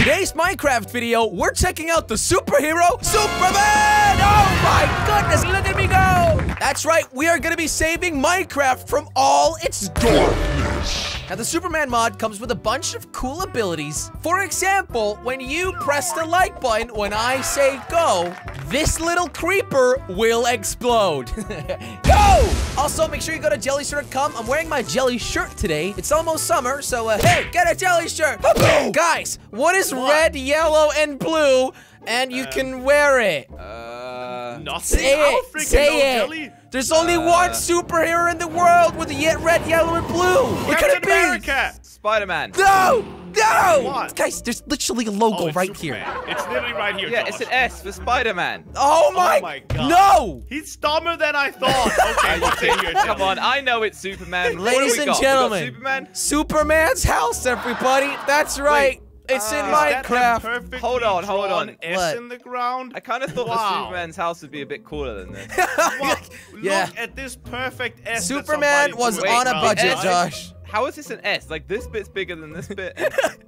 today's Minecraft video, we're checking out the superhero, Superman! Oh my goodness, look at me go! That's right, we are gonna be saving Minecraft from all its darkness. Now, the Superman mod comes with a bunch of cool abilities. For example, when you press the like button when I say go, this little creeper will explode. Go! Also, make sure you go to jellyshirt.com. I'm wearing my jelly shirt today. It's almost summer, so hey, get a jelly shirt! Guys, what is red, yellow, and blue? And you can wear it. Nothing? Say it! Say it! Jelly? There's only one superhero in the world with red, yellow, and blue. What could it be? Spider-Man. No! No! What? Guys, there's literally a logo right Superman. Here. It's literally right here. Yeah, Josh. It's an S for Spider-Man. Oh my God. No! He's dumber than I thought. Okay, here, come on, I know it's Superman. Ladies and gentlemen, Superman? Superman's house, everybody. That's right. Wait. It's in Minecraft. Hold on. S in the ground. I kind of thought the Superman's house would be a bit cooler than this. Look at this perfect S. Superman was on a budget, Josh. How is this an S? Like, this bit's bigger than this bit.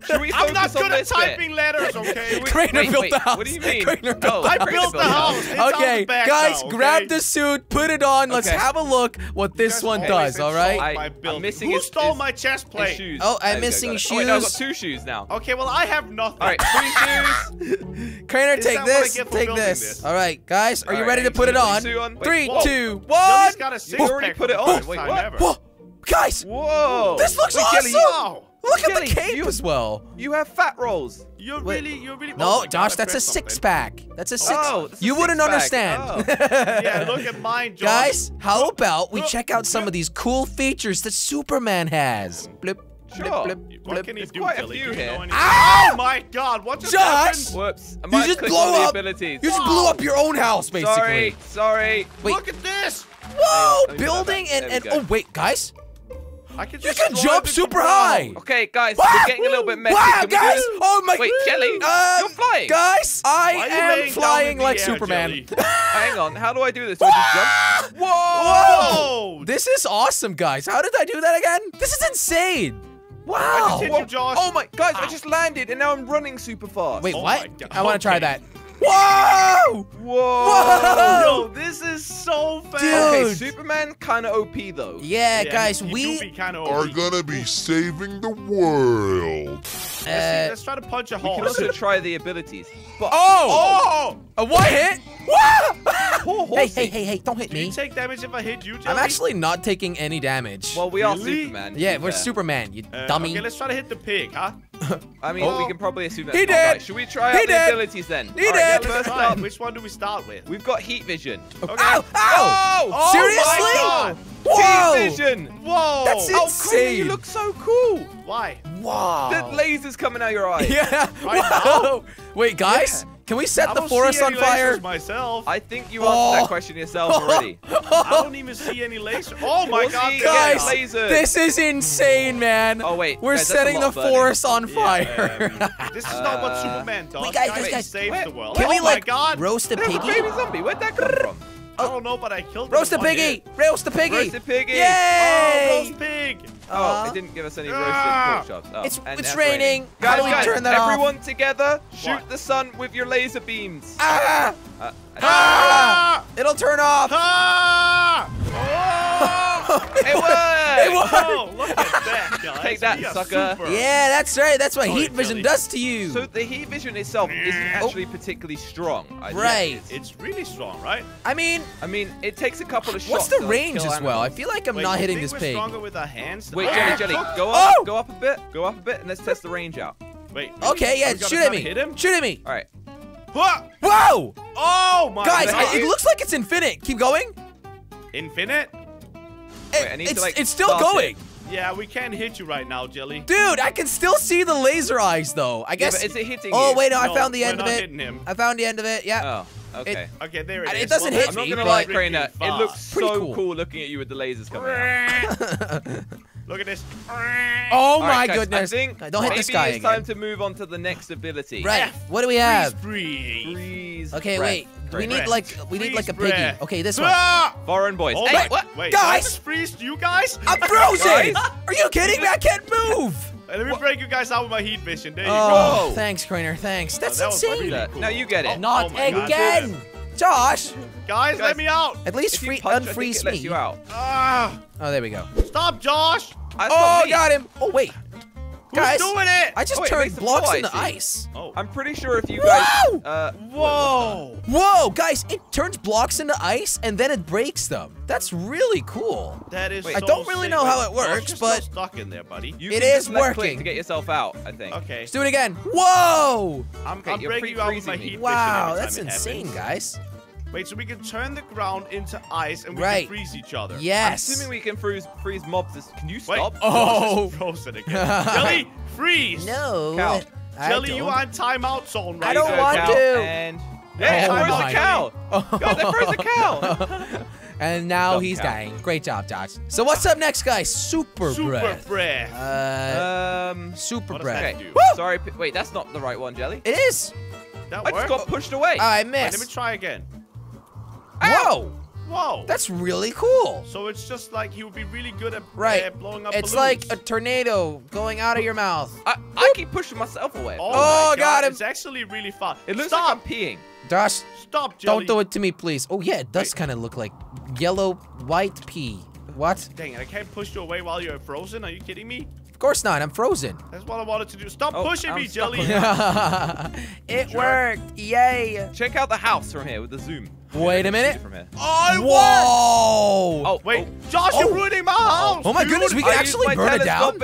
Should we focus on this bit? Letters, okay? Crainer built the house. What do you mean? I built the house. Okay, guys, grab the suit, put it on. Let's have a look what this one does, all right? Who stole my chest plate? Oh, I'm missing shoes. Oh, wait, no, I've got two shoes now. Okay, well, I have nothing. All right, three shoes. Crainer, take this. Take this. All right, guys, are you ready to put it on? 3, 2, 1. He's got a six-pack. You already put it on. Wait, what? Guys! Whoa! This looks awesome! Wow. Look at the cape as well. You have fat rolls. You're really. No, Josh, that's a six-pack. That's a six. Oh, you wouldn't understand. Oh. Yeah, look at mine, Josh. Guys, how about we check out some of these cool features that Superman has? Blip. Sure. What can he do, Jelly? Oh my God! What just happened? Whoops! You just blew up. You just blew up your own house, basically. Sorry. Wait. Look at this! Whoa! Building and oh wait, guys. You can jump super high! Okay, guys, we're getting a little bit messy. Wow, guys! Oh my... Wait, Jelly, you're flying! Guys, I am flying like Superman. Hang on, how do I do this? Do I just jump? Whoa! Whoa! This is awesome, guys. How did I do that again? This is insane! Wow! Oh my... Guys, I just landed, and now I'm running super fast. Wait, what? I want to try that. Whoa! Whoa! Yo, this is so fast. Dude. Okay, Superman kind of OP though. Yeah, guys, we are gonna be saving the world. Let's try to punch a hole. We can also try the abilities. But a one hit? Whoa! hey! Don't hit me. You take damage if I hit you, Jelly? I'm actually not taking any damage. Well, we are Superman. Yeah, we're Superman. You dummy. Okay, let's try to hit the pig, huh? I mean, we can probably assume that. He did. Right, should we try out the abilities then? He did. First up, which one do we start with? We've got heat vision. Okay. Ow! Ow! Oh, seriously? Whoa! Heat vision. Whoa! That's insane. Cool. You look so cool. Why? Wow. The lasers coming out of your eyes. Yeah. Wow. Wait, guys. Yeah. Can we set the forest on fire? Myself. I think you answered that question yourself already. I don't even see any lasers. Oh my God, guys! Lasers. This is insane, man. Oh wait, we're setting the forest on fire. This is not what Superman does. Wait, guys, save the world. Can we roast a piggy? Baby zombie, where'd that come from? I don't know, but I killed him. Roast the piggy! Roast the piggy! Roast the piggy! Yay! Oh, roast pig! Oh, it didn't give us any roasted pork chops. Oh, it's raining. Guys, turn that everyone off? Together, shoot the sun with your laser beams. It'll turn off. It worked! It worked! Oh, look at that, guys. Take that, sucker. Yeah, that's right. That's what heat vision does to you. So the heat vision itself isn't actually particularly strong. Right. It's really strong, right? I mean, it takes a couple of shots. What's the range as well? I feel like I'm not hitting this pig. Stronger with our hands? Wait, Jelly, go up a bit, and let's test the range out. Wait. Okay, yeah, shoot at me. Shoot at me. All right. Whoa! Oh my God! Guys, it looks like it's infinite. Keep going. Infinite? It's still going. Yeah, we can't hit you right now, Jelly. Dude, I can still see the laser eyes, though. I guess. Yeah, but is it hitting you? Wait, no, I found the end of it. I found the end of it. Yeah. Oh, okay. Okay, there it is. It doesn't hit me. I'm not gonna lie, Crainer. It looks so cool looking at you with the lasers coming out. Look at this. Oh my goodness! Don't hit this guy again. Maybe it's time to move on to the next ability. Right. What do we have? Freeze. Okay, wait. We need like a piggy. Okay, this one. Foreign boys. Oh, hey, what? Wait, guys! Freeze you guys? I'm frozen! Are you kidding me? I can't move! Let me break you guys out with my heat vision. There you go. Oh, thanks, Crainer. Thanks. That's insane. Really cool. Now you get it. Not again, Josh. Guys, let me out. At least unfreeze me. You out. Oh, there we go. Stop, Josh. Oh, got him. Oh, wait. Guys, who's doing it? I just turned blocks in the ice. Oh, I'm pretty sure if you guys. Whoa! Whoa, guys! It turns blocks into ice and then it breaks them. That's really cool. That is. Wait, so I don't really know how it works, but stuck in there, buddy. It is working. To get yourself out, I think. Okay. Let's do it again. Whoa! I'm breaking you out with my heat. Wow, that's insane, guys. Wait, so we can turn the ground into ice and we can freeze each other. Yes. I'm assuming we can freeze mobs. Can you stop? Oh, frozen again. Jelly, freeze. No. Cow. Jelly, you are in timeout zone right now. I don't want to. And hey, where's the cow? God, they froze the cow. And now he's dying. Great job, Josh. So what's up next, guys? Super breath. Super breath. Sorry. Wait, that's not the right one, Jelly. It is. That worked? I just got pushed away. I missed. Wait, let me try again. Whoa! Whoa! That's really cool. So it's just like he would be really good at blowing up balloons. Like a tornado going out of your mouth. I keep pushing myself away. Oh, got him! It's actually really fun. It looks like I'm peeing. Josh, stop, Jelly. Don't do it to me, please. Oh yeah, it does kind of look like yellow, white pee. What? Dang it! I can't push you away while you're frozen. Are you kidding me? Of course not. I'm frozen. That's what I wanted to do. Stop pushing me, Jelly. It worked! Yay! Check out the house from here with the zoom. Wait a minute. Whoa! Oh, wait. Josh, you're ruining my house. Oh, my goodness. We can actually burn it down.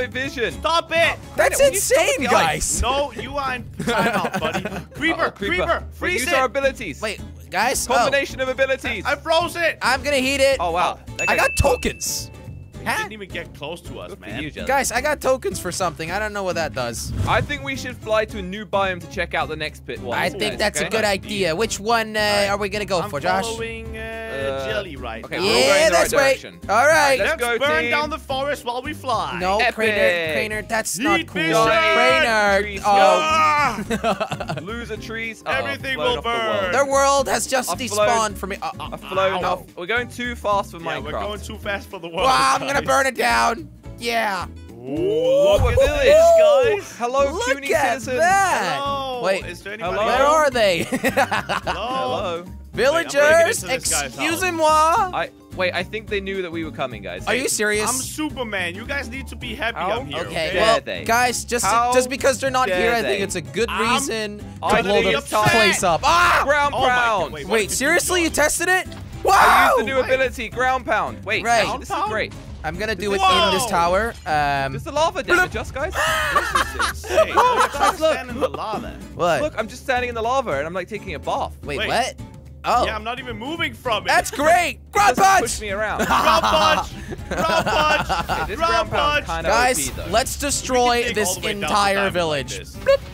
Stop it. That's insane, guys. No, you are in timeout, buddy. Creeper, creeper. Freeze it. Use our abilities. Wait, guys. Combination of abilities. I froze it. I'm going to heat it. Oh, wow. I got tokens. He didn't even get close to us, man. Guys, I got tokens for something. I don't know what that does. I think we should fly to a new biome to check out the next bit. I think that's a good idea. Which one are we going to go for, Josh? I'm following Jelly right now. Yeah, that's right. All right. Let's burn down the forest while we fly. No, Crainer, that's not cool. Crainer. Oh. Loser trees. Everything will burn. Their world has just despawned for me. I've flown off. We're going too fast for Minecraft. We're going too fast for the world. I'm gonna burn it down. Yeah. Ooh, look at this, guys. Hello, puny citizens. Hello. Wait, is there anybody where are they? Hello. Villagers, excusez-moi. Wait, I think they knew that we were coming, guys. Are you serious? I'm Superman. You guys need to be happy I'm here. Okay, well, guys, just because they're not here, I think it's a good reason to blow the place up. Ah! Ground pound. Wait, seriously? You tested it? Wow! I used the new ability, ground pound. Wait, this is great. I'm gonna do it in this tower. Does the lava damage us, guys? This is insane. Look, in the lava. What? Look, I'm just standing in the lava and I'm like taking a bath. Wait, what? Oh. Yeah, I'm not even moving from it. That's great. Ground punch. Push me around. Ground punch. Ground punch. Ground punch. Guys, let's destroy this entire village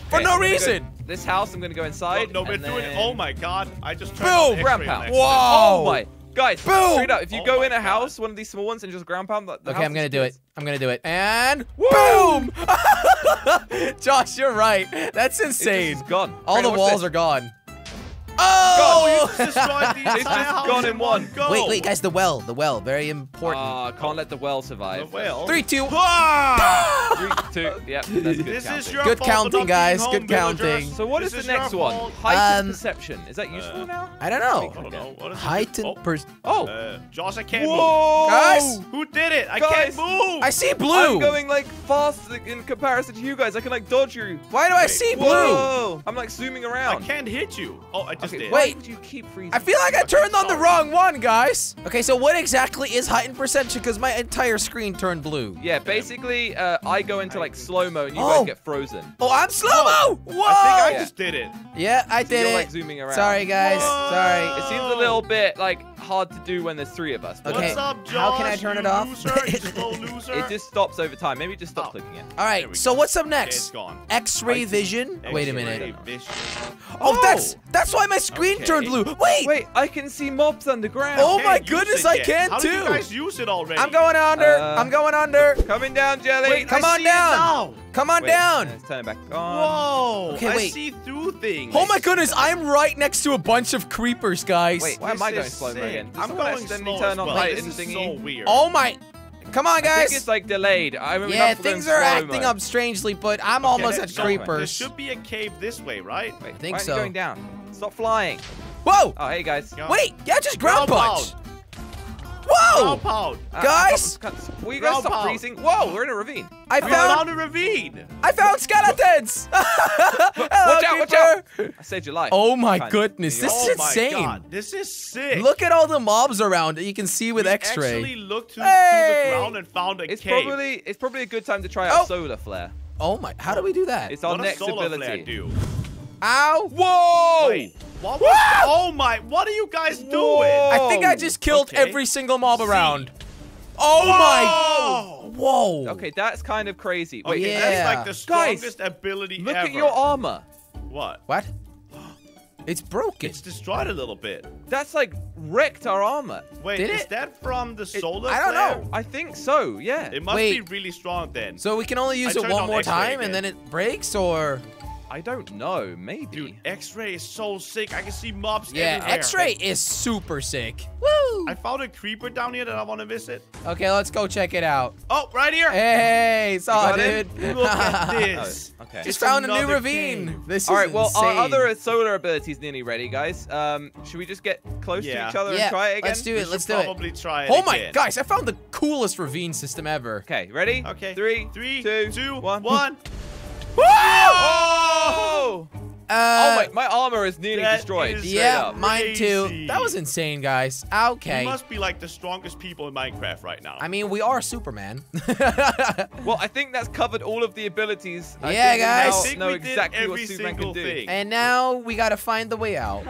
for no reason. This house, I'm gonna go inside. No, we're doing it. Oh my god! I just turned on the ground pound. Whoa! Oh my, guys! Boom! Straight up, if you go in a house, one of these small ones, and just ground pound. Okay, I'm gonna do it. I'm gonna do it. And boom! Josh, you're right. That's insane. It's gone. All the walls are gone. Oh! God, just destroyed the entire house gone in one go. Wait, guys, the well, very important. Can't let the well survive. The well. 3, 2, ah! 3, 2. Yep, that's good. This is your good counting, guys. Good counting. So what is the next one? Heightened perception. Is that useful now? I don't know. What is heightened perception? Oh, Josh, I can't move. Guys, who did it? I can't move. I see blue. I'm going like fast in comparison to you guys. I can like dodge you. Why do I see blue? I'm like zooming around. I can't hit you. Oh, I. Okay, wait, you keep freezing? I feel like I turned on the wrong one, guys. Okay, so what exactly is heightened perception? Because my entire screen turned blue. Yeah, basically, I go into like slow-mo and you guys get frozen. Oh, I'm slow-mo! Whoa! I think I just did it. Yeah, I did it. You're like zooming around. Sorry, guys. Sorry. It seems a little bit like hard to do when there's three of us. Okay. What's up, Josh? How can I turn it off? Loser? It just stops over time. Maybe just stop clicking it. All right. So what's up next? Okay, it's gone. X-ray vision. Wait a minute. Oh, that's why my screen turned blue. Wait. Wait. I can see mobs underground. Oh my goodness, I can too. How did you guys use it already? I'm going under. I'm going under. Coming down, Jelly. Wait, come on down. Come on down. Let's turn it back on. Whoa. Okay, wait. I see through things. Oh my goodness, I'm right next to a bunch of creepers, guys. Wait, why am I going slow again? I'm going slow as well. This is so weird. Oh my. Come on, guys. I think it's like delayed. I remember yeah, things are acting up strangely, but I'm almost at creepers. There should be a cave this way, right? Wait, I think so. Why are you going down? Stop flying. Whoa. Oh, hey, guys. Wait. Yeah, just ground punch. Whoa! Guys! Will you guys stop freezing? Whoa, we're in a ravine. I found a ravine! I found skeletons! Watch out, watch out! I saved your life. Oh my goodness, this is insane. God, this is sick. Look at all the mobs around that you can see with X-ray. I actually looked to the ground and found a cave. It's probably a good time to try out solar flare. Oh my, how do we do that? It's our next ability. Ow! Whoa! Wait. What was that? Oh my, what are you guys doing? I think I just killed every single mob around. Oh my. Whoa. Okay, that's kind of crazy. Wait, okay, that's like the strongest ability ever. Look at your armor. What? What? It's broken. It's destroyed a little bit. That's like wrecked our armor. Wait, is that from the solar flare? I don't know. I think so, yeah. It must be really strong then. So we can only use it one more time and then it breaks or... I don't know, maybe. Dude, X-ray is so sick. I can see mobs everywhere. Yeah, X-ray is super sick. Woo! I found a creeper down here that I want to visit. Okay, let's go check it out. Oh, right here. Hey, saw it, dude. Look at this. Okay. Just found a new ravine. This is all right, well, insane. Our other solar ability is nearly ready, guys. Should we just get close to each other and try it again? Let's do it. Let's do it. Try it again. Guys, I found the coolest ravine system ever. Okay, ready? Okay. Three, two, one. Whoa! Oh! My armor is nearly destroyed. Yeah, mine too. That was insane, guys. Okay. You must be like the strongest people in Minecraft right now. I mean, we are Superman. Well, I think that's covered all of the abilities. Yeah, guys. I think we did every single thing. And now we gotta find the way out.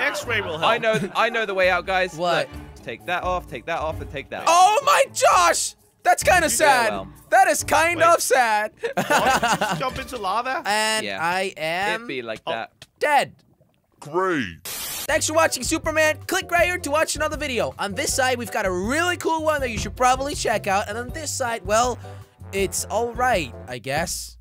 X-ray will help. I know the way out, guys. What? Look, take that off, and take that off. Oh my gosh! That's kind of sad. That is kind of sad. Just jump into lava? And I am... It'd be like that. Dead. Great. Thanks for watching Superman. Click right here to watch another video. On this side, we've got a really cool one that you should probably check out. And on this side, well, it's all right, I guess.